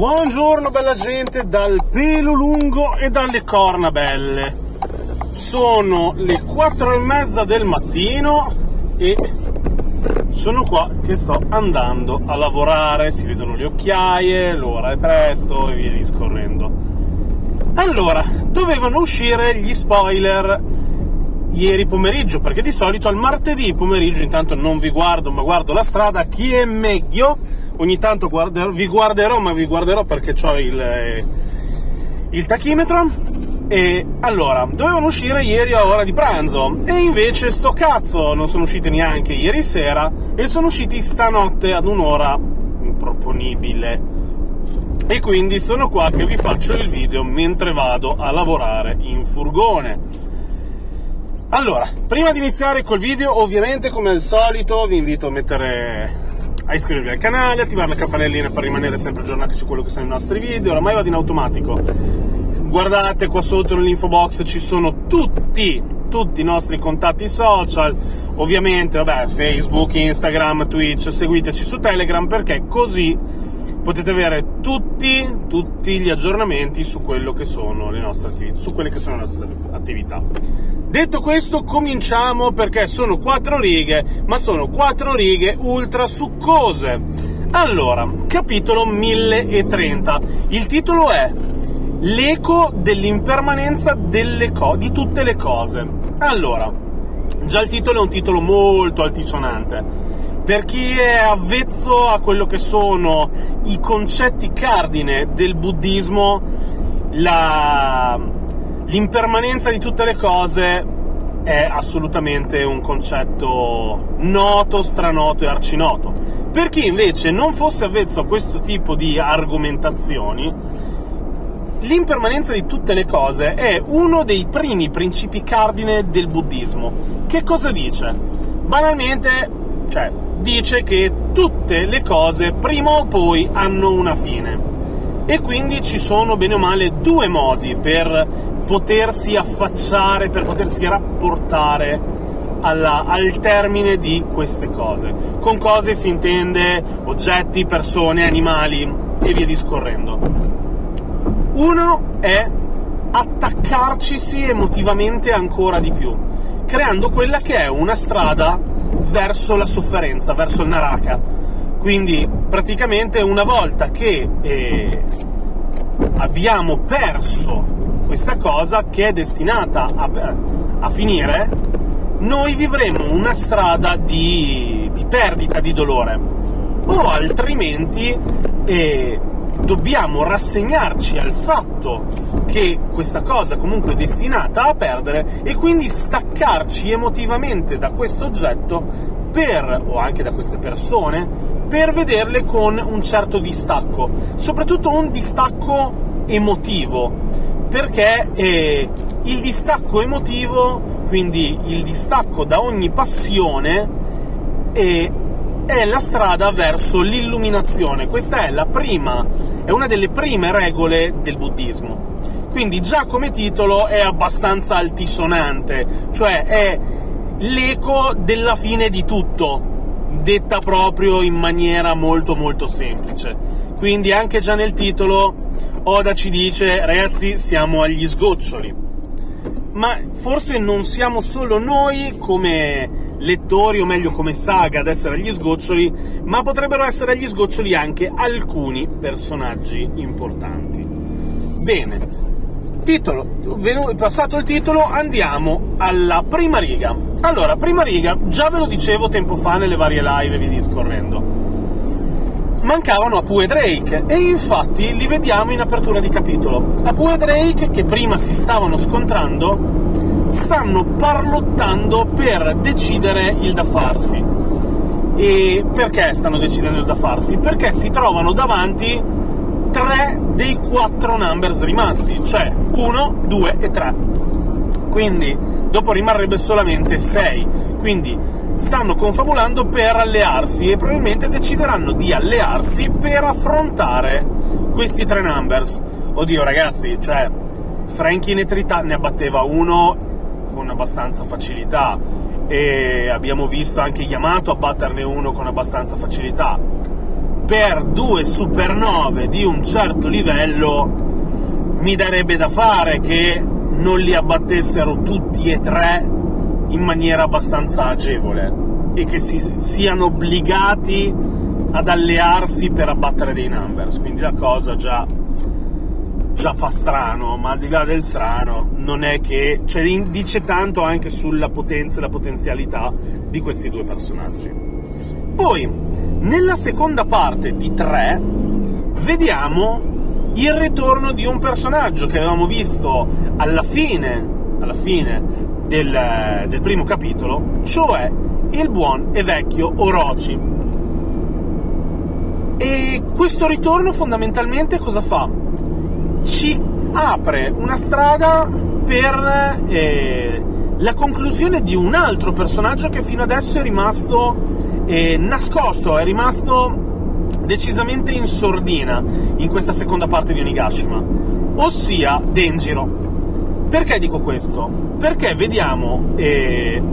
Buongiorno bella gente, dal pelo lungo e dalle corna belle. Sono le 4:30 del mattino e sono qua che sto andando a lavorare. Si vedono le occhiaie, l'ora è presto e via discorrendo. Allora, dovevano uscire gli spoiler ieri pomeriggio, perché di solito al martedì pomeriggio, intanto non vi guardo ma guardo la strada, chi è meglio. Ogni tanto vi guarderò perché ho il tachimetro. E allora, dovevano uscire ieri a ora di pranzo e invece sto cazzo, non sono usciti neanche ieri sera e sono usciti stanotte ad un'ora improponibile. E quindi sono qua che vi faccio il video mentre vado a lavorare in furgone. Allora, prima di iniziare col video, ovviamente come al solito vi invito a mettere... a iscrivervi al canale, attivare la campanellina per rimanere sempre aggiornati su quello che sono i nostri video. Oramai vado in automatico. Guardate qua sotto nell'info box, ci sono tutti i nostri contatti social. Ovviamente, vabbè, Facebook, Instagram, Twitch, seguiteci su Telegram perché così potete avere tutti gli aggiornamenti su quello che sono le nostre attività, su quelle che sono le nostre attività. Detto questo, cominciamo perché sono 4 righe, ma sono 4 righe ultra succose. Allora, capitolo 1030. Il titolo è L'eco dell'impermanenza di tutte le cose. Allora, già il titolo è un titolo molto altisonante. Per chi è avvezzo a quello che sono i concetti cardine del buddismo, l'impermanenza di tutte le cose è assolutamente un concetto noto, stranoto e arcinoto. Per chi invece non fosse avvezzo a questo tipo di argomentazioni, l'impermanenza di tutte le cose è uno dei primi principi cardine del buddismo. Che cosa dice? Banalmente, dice che tutte le cose prima o poi hanno una fine e quindi ci sono bene o male 2 modi per potersi affacciare, per potersi rapportare al termine di queste cose. Con cose si intende oggetti, persone, animali e via discorrendo. Uno è attaccarcisi emotivamente ancora di più, creando quella che è una strada verso la sofferenza, verso il naraka. Quindi praticamente una volta che abbiamo perso questa cosa che è destinata a finire, noi vivremo una strada di perdita, di dolore, o altrimenti dobbiamo rassegnarci al fatto che questa cosa comunque è destinata a perdere e quindi staccarci emotivamente da questo oggetto o anche da queste persone per vederle con un certo distacco, soprattutto un distacco emotivo, perché il distacco emotivo, quindi il distacco da ogni passione, è la strada verso l'illuminazione. Questa è è una delle prime regole del buddismo. Quindi già come titolo è abbastanza altisonante, cioè è l'eco della fine di tutto, detta proprio in maniera molto molto semplice. Quindi anche già nel titolo Oda ci dice: ragazzi, siamo agli sgoccioli. Ma forse non siamo solo noi come lettori, o meglio come saga, ad essere agli sgoccioli, ma potrebbero essere agli sgoccioli anche alcuni personaggi importanti. Bene, passato il titolo, andiamo alla prima riga. Allora, prima riga, già ve lo dicevo tempo fa nelle varie live, vi discorrendo, mancavano Apoo e Drake, e infatti li vediamo in apertura di capitolo. Apoo e Drake, che prima si stavano scontrando, stanno parlottando per decidere il da farsi. E perché stanno decidendo il da farsi? Perché si trovano davanti 3 dei 4 numbers rimasti, cioè 1, 2 e 3. Quindi dopo rimarrebbe solamente 6. Quindi stanno confabulando per allearsi e probabilmente decideranno di allearsi per affrontare questi 3 numbers. Oddio ragazzi, Franky ne abbatteva uno con abbastanza facilità e abbiamo visto anche Yamato abbatterne uno con abbastanza facilità. per due supernove di un certo livello mi darebbe da fare che non li abbattessero tutti e tre in maniera abbastanza agevole e che siano obbligati ad allearsi per abbattere dei numbers, quindi la cosa già fa strano, ma al di là del strano non è che... cioè, dice tanto anche sulla potenza e la potenzialità di questi due personaggi. Poi, nella seconda parte di 3, vediamo il ritorno di un personaggio che avevamo visto alla fine del primo capitolo, cioè il buon e vecchio Orochi. E questo ritorno fondamentalmente cosa fa? Ci apre una strada per la conclusione di un altro personaggio che fino adesso è rimasto nascosto, è rimasto decisamente in sordina in questa seconda parte di Onigashima, ossia Denjiro. Perché dico questo? Perché vediamo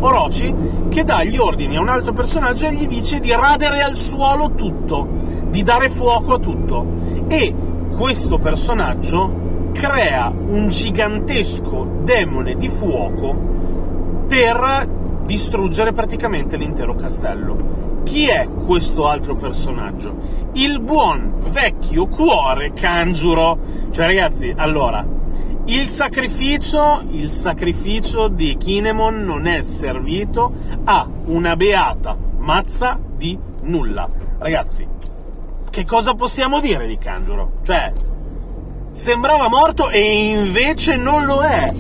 Orochi che dà gli ordini a un altro personaggio e gli dice di radere al suolo tutto, di dare fuoco a tutto, e questo personaggio crea un gigantesco demone di fuoco per distruggere praticamente l'intero castello. Chi è questo altro personaggio? Il buon vecchio cuore Kanjuro. Cioè ragazzi, allora, il sacrificio di Kinemon non è servito a una beata mazza di nulla. Ragazzi, che cosa possiamo dire di Kanjuro? Cioè, sembrava morto e invece non lo è.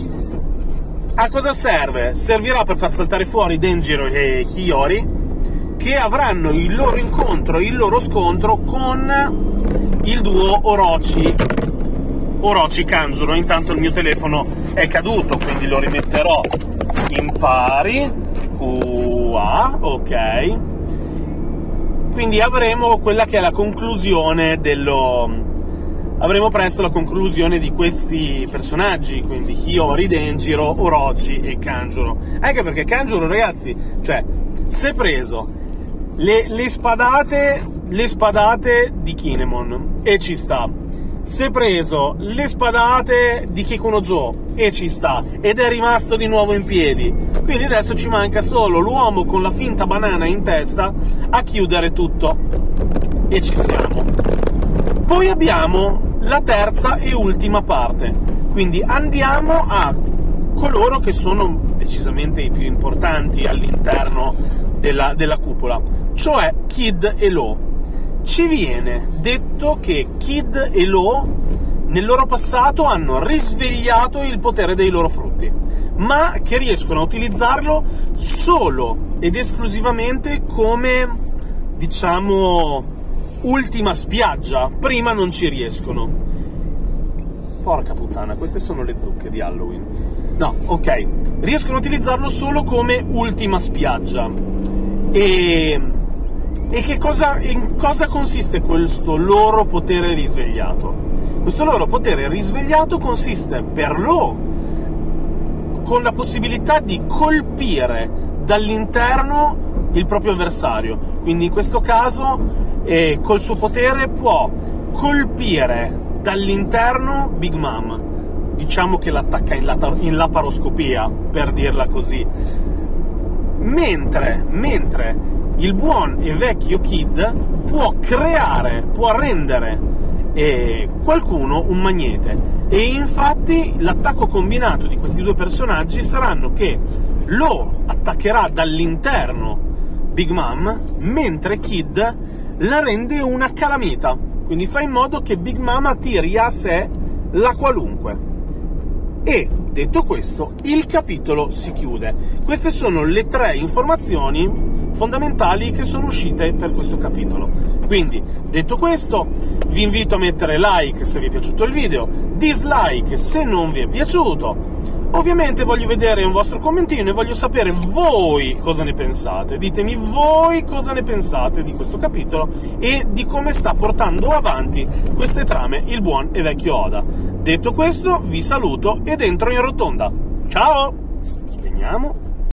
A cosa serve? Servirà per far saltare fuori Denjiro e Hiyori, che avranno il loro scontro con il duo Orochi-Kanjuro. Intanto il mio telefono è caduto, quindi lo rimetterò in pari qua, ok. Quindi avremo quella che è la conclusione avremo presto la conclusione di questi personaggi, quindi Hiyori, Denjiro, Orochi e Kanjuro. Anche perché Kanjuro, ragazzi, cioè, si è preso le spadate di Kinemon e ci sta, si è preso le spadate di Kikunojou e ci sta, ed è rimasto di nuovo in piedi. Quindi adesso ci manca solo l'uomo con la finta banana in testa a chiudere tutto, e ci siamo. Poi abbiamo la terza e ultima parte, quindi andiamo a coloro che sono decisamente i più importanti all'interno della cupola, cioè Kid e Law. Ci viene detto che Kid e Law nel loro passato hanno risvegliato il potere dei loro frutti, ma che riescono a utilizzarlo solo ed esclusivamente come, diciamo, ultima spiaggia, prima non ci riescono. Porca puttana, queste sono le zucche di Halloween. No, ok, riescono a utilizzarlo solo come ultima spiaggia. E in cosa consiste questo loro potere risvegliato? Questo loro potere risvegliato consiste per loro con la possibilità di colpire dall'interno il proprio avversario. Quindi in questo caso col suo potere può colpire dall'interno Big Mom, diciamo che l'attacca in laparoscopia, per dirla così, mentre il buon e vecchio Kid può rendere qualcuno un magnete. E infatti l'attacco combinato di questi due personaggi saranno che lo attaccherà dall'interno Big Mom, mentre Kid la rende una calamita. Quindi fa in modo che Big Mama tiri a sé la qualunque. E, detto questo, il capitolo si chiude. Queste sono le tre informazioni fondamentali che sono uscite per questo capitolo. Quindi, detto questo, vi invito a mettere like se vi è piaciuto il video, dislike se non vi è piaciuto. Ovviamente voglio vedere un vostro commentino e voglio sapere voi cosa ne pensate. Ditemi voi cosa ne pensate di questo capitolo e di come sta portando avanti queste trame il buon e vecchio Oda. Detto questo, vi saluto e dentro in rotonda. Ciao! Spegniamo.